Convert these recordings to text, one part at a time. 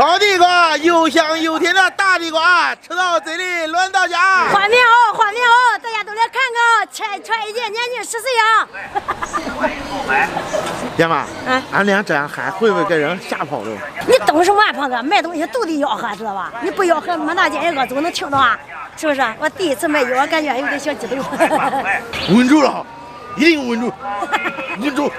烤地瓜又香又甜的大地瓜，吃到嘴里乱到家。画面好，画面好，大家都来看看啊！全一届年近10岁啊！爹妈，俺俩这样喊会不会给人吓跑了？你懂什么啊，胖哥？卖东西都得吆喝，知道吧？你不吆喝，满大街人个都能听到啊，是不是？我第一次卖油，我感觉有点小激动。稳住了，一定稳住，稳住！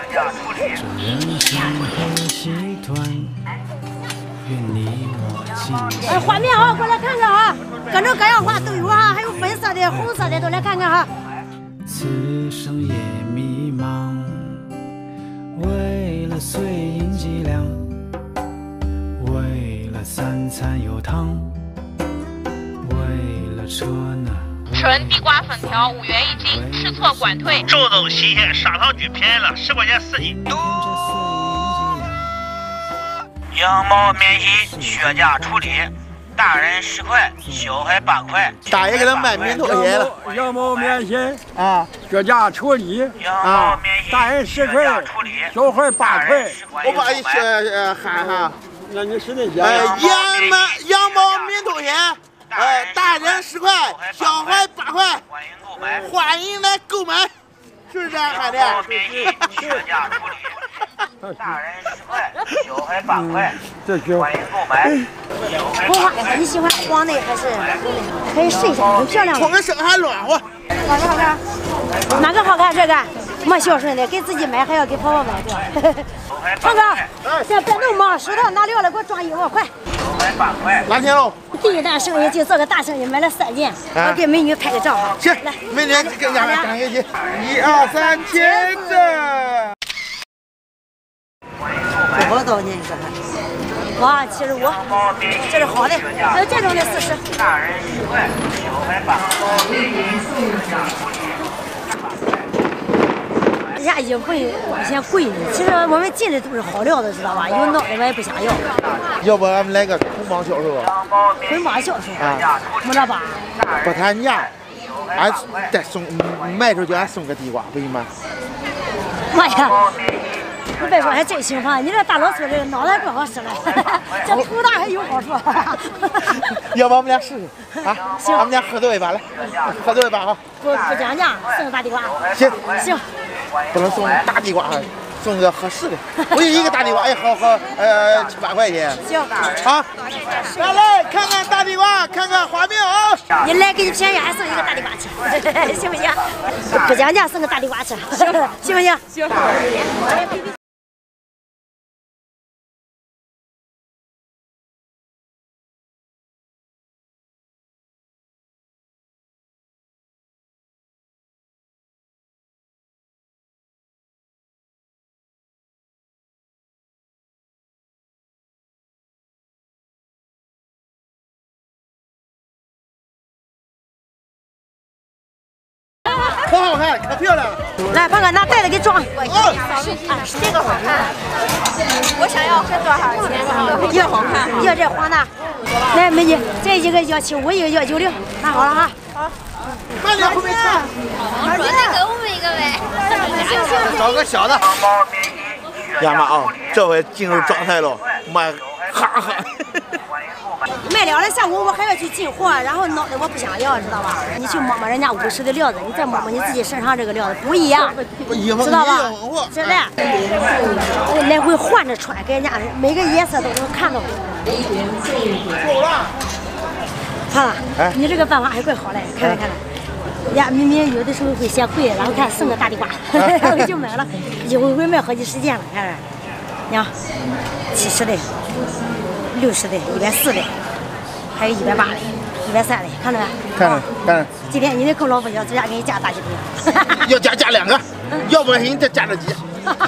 哎，画面好，过来看看啊！各种各样花都有啊，还有粉色的、红色的，都来看看哈。此生也迷茫，为了碎银几两，为了三餐有汤，为了车呢。纯地瓜粉条5元1斤，吃错管退。正宗新鲜，砂糖菌便宜了，10块钱4斤。羊毛面筋血价处理，大人10块，小孩8块。大爷给他买棉拖鞋了。羊毛面筋啊，血价处理啊，大人10块，小孩8块。我把你喊哈，那你是那些。羊毛棉拖鞋，大人10块，小孩8块。欢迎购买，欢迎来购买，是不是这样喊的？羊毛面筋血价处理。大人10块，小孩8块，欢迎购买。红花的，你喜欢黄的还是红的？可以试一下，很漂亮。黄的生还软和。哪个好看？哪个好看？这个没孝顺的，给自己买还要给婆婆买，对吧？胖哥，先别弄嘛，手套拿撂了，给我装衣服，快。8块，拿钱喽！第一单生意就做个大生意，买了3斤，我给美女拍个照哈。行，来，美女跟家长一起，1、2、3，茄子。多少刀呢？这还？哇，75，这是好的，还有这种的40。大人10块，小孩8块。人家一棍嫌贵呢，其实我们进的都是好料子，知道吧？有脑袋我也不想要。要不咱们来个捆绑销售吧？捆绑销售啊，没了吧？不谈价，俺再送卖出去，俺送个地瓜，不行吗？妈呀！你别说，还真兴奋！你这大老粗的脑袋不好使了，这头大还有好处。要不我们俩试试啊？行，我们俩合作一把来，合作一把啊！不讲价，送个大地瓜。行，不能送大地瓜，送个合适的。我就一个大地瓜，哎，好，7、8块钱。行啊，来来看看大地瓜，看看花面啊！你来给你便宜，还送一个大地瓜吃，行不行？不讲价，送个大地瓜吃，行不行？行。可好看，可漂亮了！来，胖哥拿袋子给装。这个好看，我想要这多少钱？要好看，要这黄的。来，美女，这一个175，一个190，拿好了哈。好。慢点，后面去。好说那个，我们一个呗。找个小的。呀妈啊，这回进入状态了，妈哈哈。卖了了，下午我还要去进货，然后脑袋我不想要，知道吧？你去摸摸人家50的料子，你再摸摸你自己身上这个料子不一样，知道吧？真的，来回换着穿，给人家每个颜色都能看到。胖子，你这个办法还怪好嘞，看看看看，呀，明明有的时候会嫌贵，然后看送个大地瓜，我就买了，一回回卖好几十件了，看看，你看，70的。60的，140的，还有180的，130的，看着没？看着，看着。今天你得跟老板讲，咱家给你加大几斤。要加2个，要不然你再加点鸡，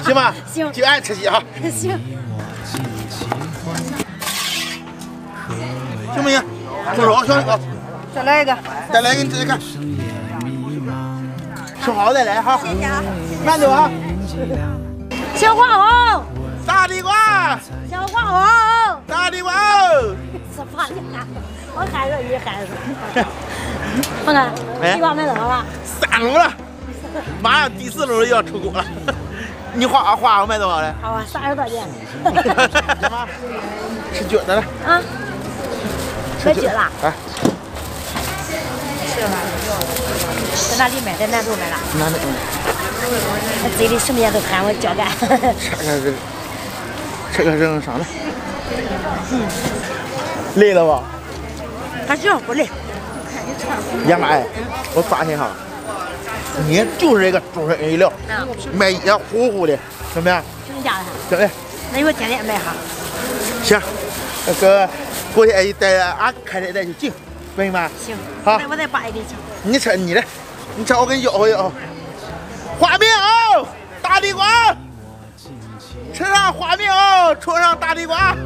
行吧？行，就爱吃鸡啊。行。行不行？这老小哥，再来一个，再来一个，你自己看。吃好再来哈。谢谢啊。慢走啊。小花红，大地瓜。小花红。大地瓜哦！吃胖的，我喊着你喊着。胖哥，地瓜卖多少了？3笼了，马上第4笼要出锅了。你花花我卖多少嘞？好啊，30块钱。干嘛？吃酒来了。啊。喝酒了。来。吃了。在哪里买？在南头买了。南头。他嘴里什么样都喊我叫干。这个扔啥呢？嗯。累了吧？还行，不累。也妈呀！我发现哈。 你就是一个中式饮料，卖热乎乎的，怎么样？就你家的哈。对嘞。那以后天天买哈。行，那个过去带俺开车带去进，可以吗？行。好，我再扒一斤。你吃你的，你吃我给你舀一舀。花棉袄，大地瓜，吃上花棉袄，戳上大地瓜。